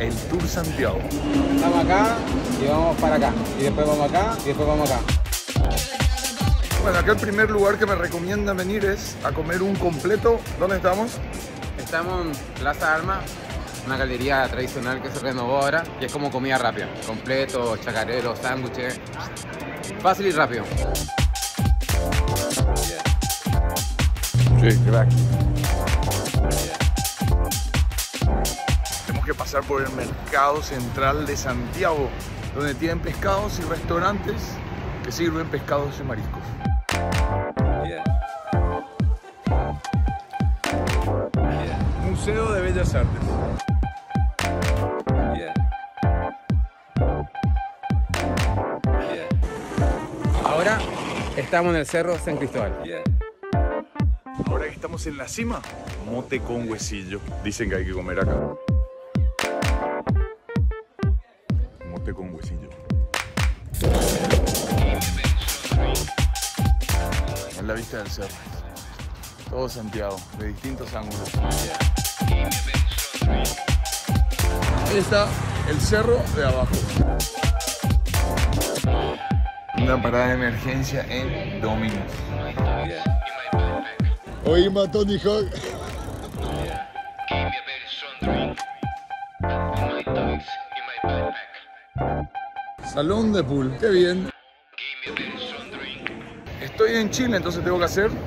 El Tour Santiago. Estamos acá y vamos para acá, y después vamos acá, y después vamos acá. Bueno, acá el primer lugar que me recomiendan venir es a comer un completo. ¿Dónde estamos? Estamos en Plaza Alma, una galería tradicional que se renovó ahora y es como comida rápida. Completo, chacarero, sándwiches, fácil y rápido. Sí, crack. Tenemos que pasar por el Mercado Central de Santiago, donde tienen pescados y restaurantes que sirven pescados y mariscos. Museo de Bellas Artes. Ahora estamos en el Cerro San Cristóbal. Ahora que estamos en la cima, mote con huesillo. Dicen que hay que comer acá. Mote con huesillo. En la vista del cerro. Todo Santiago, de distintos ángulos. Ahí está el cerro de abajo. Una parada de emergencia en Domino's. Oíme a Tony Hawk. Salón de pool, qué bien. Estoy en Chile, entonces tengo que hacer